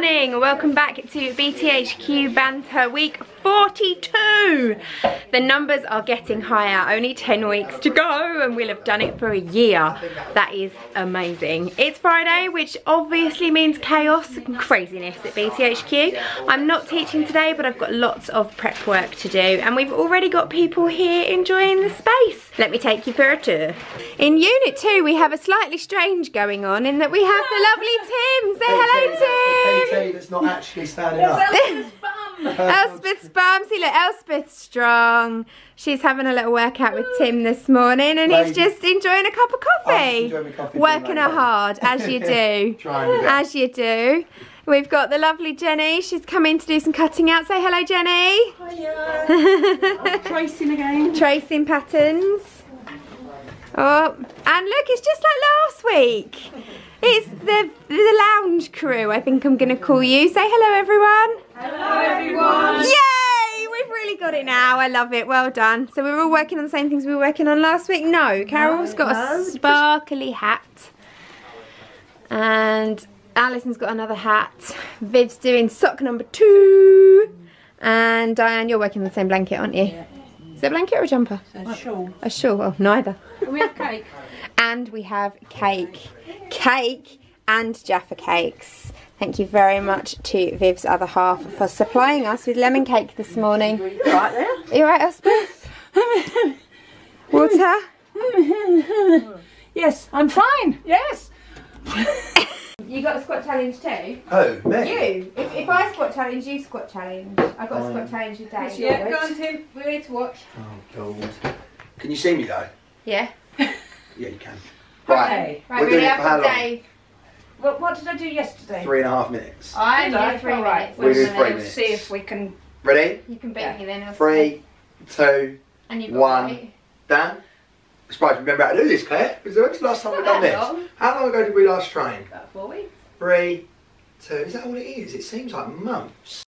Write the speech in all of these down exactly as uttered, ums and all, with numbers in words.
morning, welcome back to B T H Q Banter week forty-two. The numbers are getting higher, only ten weeks to go and we'll have done it for a year. That is amazing. It's Friday, which obviously means chaos and craziness at B T H Q. I'm not teaching today, but I've got lots of prep work to do and we've already got people here enjoying the space. Let me take you for a tour. In Unit two, we have a slightly strange going on in that we have the lovely Tim. Say hello, Tim. K T that's not actually standing up. Elspeth's bum. See, look, Elspeth's strong. She's having a little workout with Tim this morning and Lady. He's just enjoying a cup of coffee. coffee Working her hard, as you do. as you do. We've got the lovely Jenny. She's come in to do some cutting out. Say hello, Jenny. Hiya. Tracing again. Tracing patterns. Oh, and look, it's just like last week. It's the, the lounge crew, I think I'm going to call you. Say hello, everyone. Hello, everyone. Yay! We've really got it now. I love it. Well done. So we were all working on the same things we were working on last week. No, Carol's got a sparkly hat. And Alison's got another hat. Viv's doing sock number two. And Diane, you're working on the same blanket, aren't you? Yeah. Is it a blanket or a jumper? A shawl. A shawl. Oh, neither. We have cake. And we have cake. Cake and Jaffa cakes. Thank you very much to Viv's other half for supplying us with lemon cake this morning. Right there. Are you all right, Elspeth? Water? Yes, I'm fine. Yes. You got a squat challenge too? Oh, me? You. If, if I squat challenge, you squat challenge. I got um, a squat challenge with Dave. Yeah, go on, Tim. We're here to watch. Oh, God. Can you see me though? Yeah. Yeah, you can. Right. Okay. Right, we're ready up for Dave. Well, what did I do yesterday? Three and a half minutes. I know, three minutes. We're doing three minutes. See if we can. Ready? You can beat yeah. me then. Three, two, and one, done. I'm surprised you remember how to do this, Claire. Because when was the last time we've done this? Long. How long ago did we last train? About four weeks. Three, two. Is that all it is? It seems like months.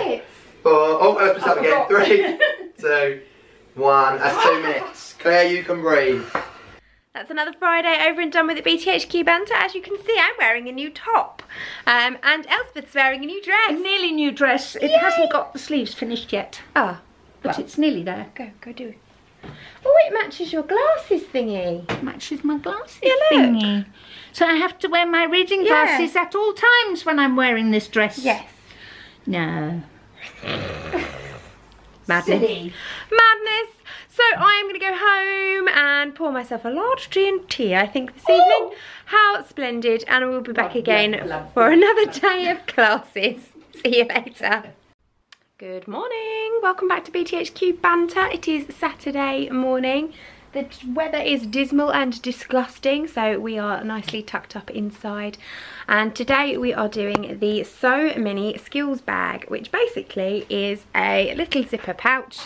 Four. Oh, let's put it up again. Three, two. One, that's two minutes. Claire, you can breathe. That's another Friday over and done with the B T H Q Banter. As you can see, I'm wearing a new top. Um, and Elspeth's wearing a new dress. A nearly new dress. It Yay. hasn't got the sleeves finished yet. Ah. Oh, but well. It's nearly there. Go, go do it. Oh, it matches your glasses thingy. It matches my glasses yeah, thingy. So I have to wear my reading yeah. glasses at all times when I'm wearing this dress. Yes. No. Madness. Silly. Madness. So I am going to go home and pour myself a large G and tea, I think, this evening. Oh. How splendid. And we'll be back again for another day of classes. See you later. Good morning. Welcome back to B T H Q Banter. It is Saturday morning. The weather is dismal and disgusting, so we are nicely tucked up inside. And today we are doing the So Many Skills bag, which basically is a little zipper pouch,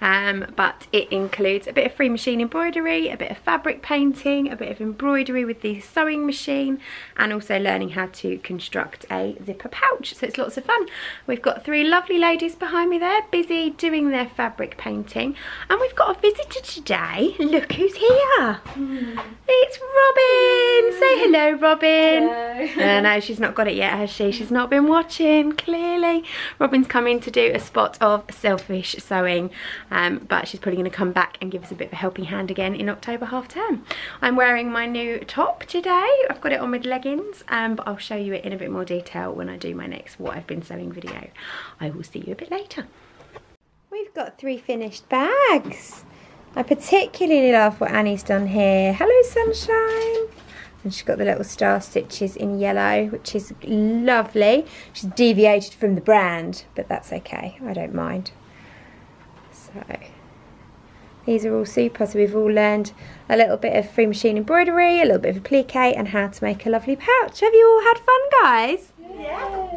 um, but it includes a bit of free machine embroidery, a bit of fabric painting, a bit of embroidery with the sewing machine, and also learning how to construct a zipper pouch. So it's lots of fun. We've got three lovely ladies behind me there, busy doing their fabric painting, and we've got a visitor today. Look who's here. Mm. It's Robin. Mm. Say hello, Robin. Hello. uh, no, she's not got it yet, has she? She's not been watching, clearly. Robin's come in to do a spot of selfish sewing, um, but she's probably going to come back and give us a bit of a helping hand again in October half term. I'm wearing my new top today. I've got it on with leggings, um, but I'll show you it in a bit more detail when I do my next What I've Been Sewing video. I will see you a bit later. We've got three finished bags. I particularly love what Annie's done here. Hello, sunshine. And she's got the little star stitches in yellow, which is lovely. She's deviated from the brand, but that's okay. I don't mind. So these are all super. So we've all learned a little bit of free machine embroidery, a little bit of applique, and how to make a lovely pouch. Have you all had fun, guys? Yeah.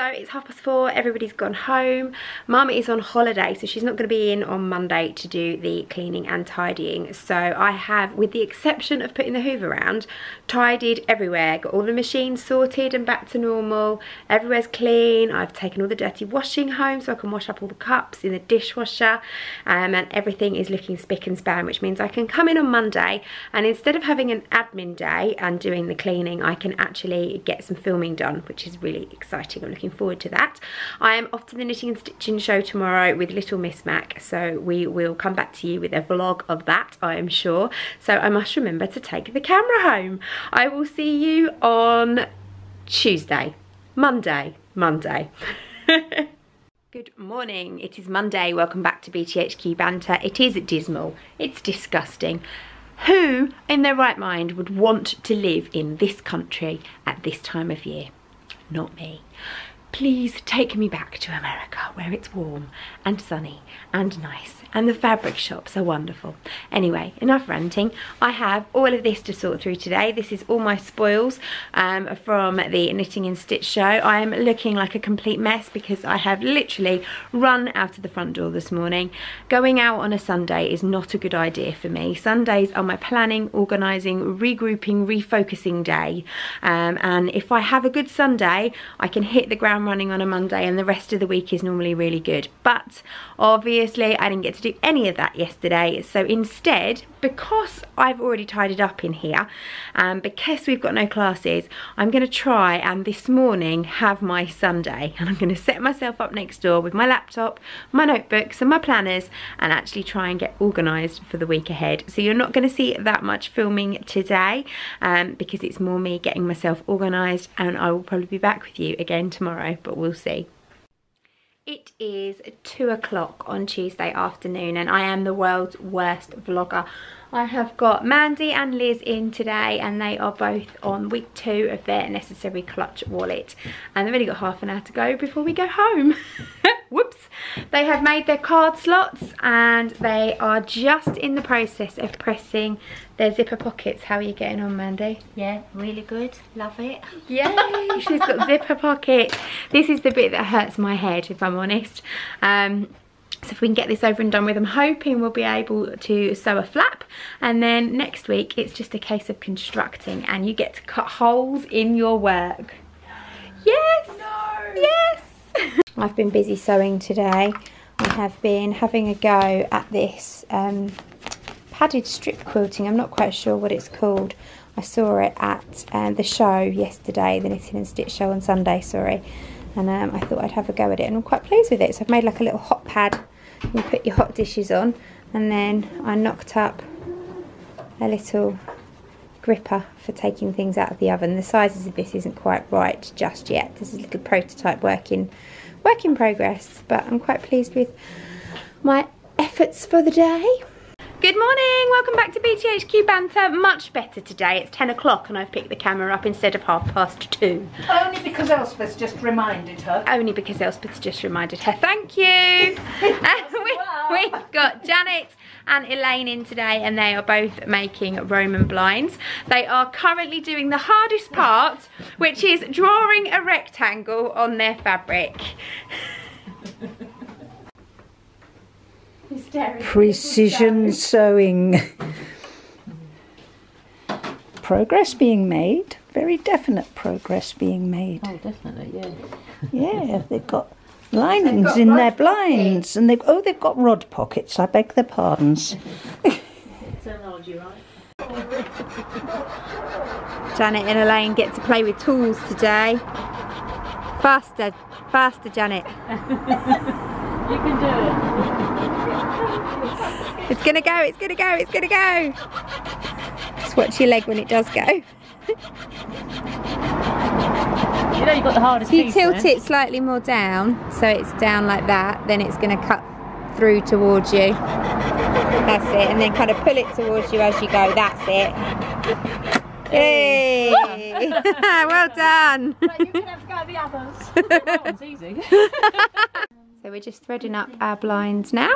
So it's half past four, everybody's gone home. Mum is on holiday, so she's not going to be in on Monday to do the cleaning and tidying. So I have, with the exception of putting the hoover around, tidied everywhere, got all the machines sorted and back to normal. Everywhere's clean. I've taken all the dirty washing home so I can wash up all the cups in the dishwasher, um, and everything is looking spick and span, which means I can come in on Monday and instead of having an admin day and doing the cleaning, I can actually get some filming done, which is really exciting. I'm looking forward to that. I am off to the knitting and stitching show tomorrow with Little Miss Mac, so we will come back to you with a vlog of that, I am sure. So I must remember to take the camera home. I will see you on Tuesday, Monday, Monday. Good morning, it is Monday, welcome back to B T H Q Banter. It is dismal, it's disgusting. Who in their right mind would want to live in this country at this time of year? Not me. Please take me back to America where it's warm and sunny and nice and the fabric shops are wonderful. Anyway, enough ranting. I have all of this to sort through today. This is all my spoils um, from the Knitting and Stitch show. I am looking like a complete mess because I have literally run out of the front door this morning. Going out on a Sunday is not a good idea for me. Sundays are my planning, organising, regrouping, refocusing day. Um, and if I have a good Sunday, I can hit the ground running on a Monday, and the rest of the week is normally really good. But obviously I didn't get to do any of that yesterday, so instead, because I've already tidied up in here and um, because we've got no classes, I'm going to try and this morning have my Sunday, and I'm going to set myself up next door with my laptop, my notebooks and my planners, and actually try and get organised for the week ahead. So you're not going to see that much filming today um, because it's more me getting myself organised, and I will probably be back with you again tomorrow, but we'll see. It is two o'clock on Tuesday afternoon and I am the world's worst vlogger. I have got Mandy and Liz in today and they are both on week two of their Necessary Clutch wallet, and they've only got half an hour to go before we go home. Whoops. They have made their card slots and they are just in the process of pressing their zipper pockets. How are you getting on, Mandy? Yeah, really good. Love it. Yay! She's got zipper pockets. This is the bit that hurts my head, if I'm honest. Um, So if we can get this over and done with, I'm hoping we'll be able to sew a flap, and then next week it's just a case of constructing, and you get to cut holes in your work. Yes! No! Yes! I've been busy sewing today. I have been having a go at this um, padded strip quilting. I'm not quite sure what it's called. I saw it at um, the show yesterday, the Knitting and Stitch show on Sunday, sorry. And um, I thought I'd have a go at it, and I'm quite pleased with it. So I've made like a little hot pad. You put your hot dishes on, and then I knocked up a little gripper for taking things out of the oven. The sizes of this isn't quite right just yet. This is a little prototype work in, work in progress, but I'm quite pleased with my efforts for the day. Good morning, welcome back to B T H Q Banter. Much better today, it's ten o'clock and I've picked the camera up instead of half past two. Only because Elspeth's just reminded her. Only because Elspeth's just reminded her, thank you. And we, we've got Janet and Elaine in today and they are both making Roman blinds. They are currently doing the hardest part, which is drawing a rectangle on their fabric. Precision sewing. Progress being made, very definite progress being made. Oh, definitely, yeah. Yeah, they've got linings, they've got in their blinds, pockets. And they've oh, they've got rod pockets. I beg their pardons. It's an oldie, right? Janet and Elaine get to play with tools today. Faster, faster, Janet. You can do it. It's gonna go, it's gonna go, it's gonna go. Just watch your leg when it does go. You know you've got the hardest piece. If you tilt it slightly more down, so it's down like that, then it's gonna cut through towards you. That's it, and then kind of pull it towards you as you go, that's it. Hey! Well done! But you can have to go the others. That one's easy. So we're just threading up our blinds now.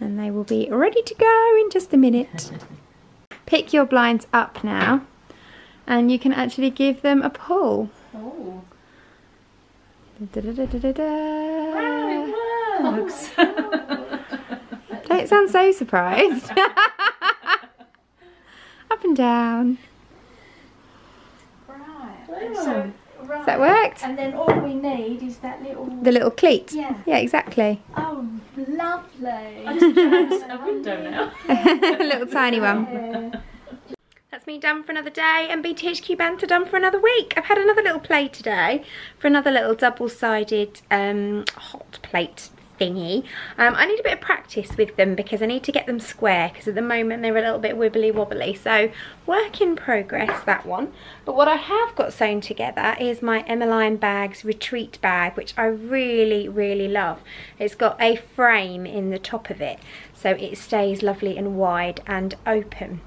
And they will be ready to go in just a minute. Pick your blinds up now, and you can actually give them a pull. Oh. Da, da, da, da, da, da. Wow, it works. Don't sound so surprised. Up and down. Right. Wow. So, right. Has that worked? And then all we need is that little... The little cleat? Yeah. Yeah, exactly. Oh, lovely. I just found a window now. A little tiny one. Yeah. That's me done for another day, and B T H Q banter done for another week. I've had another little play today for another little double-sided um, hot plate thingy. Um, I need a bit of practice with them because I need to get them square, because at the moment they're a little bit wibbly-wobbly. So work in progress, that one. But what I have got sewn together is my Emmeline Bags retreat bag, which I really, really love. It's got a frame in the top of it, so it stays lovely and wide and open.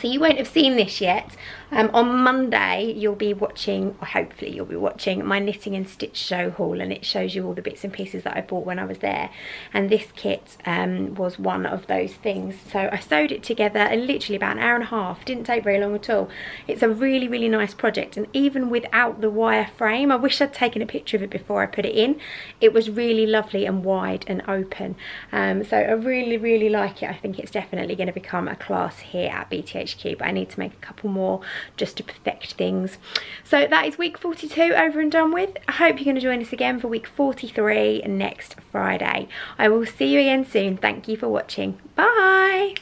So you won't have seen this yet. Um, on Monday you'll be watching, or hopefully you'll be watching, my knitting and stitch show haul, and it shows you all the bits and pieces that I bought when I was there, and this kit um, was one of those things. So I sewed it together in literally about an hour and a half. Didn't take very long at all. It's a really, really nice project, and even without the wire frame, I wish I'd taken a picture of it before I put it in. It was really lovely and wide and open. Um, so I really, really like it. I think it's definitely going to become a class here at B T H Q. But I need to make a couple more just to perfect things. So that is week forty-two over and done with. I hope you're going to join us again for week forty-three next Friday. I will see you again soon. Thank you for watching. Bye.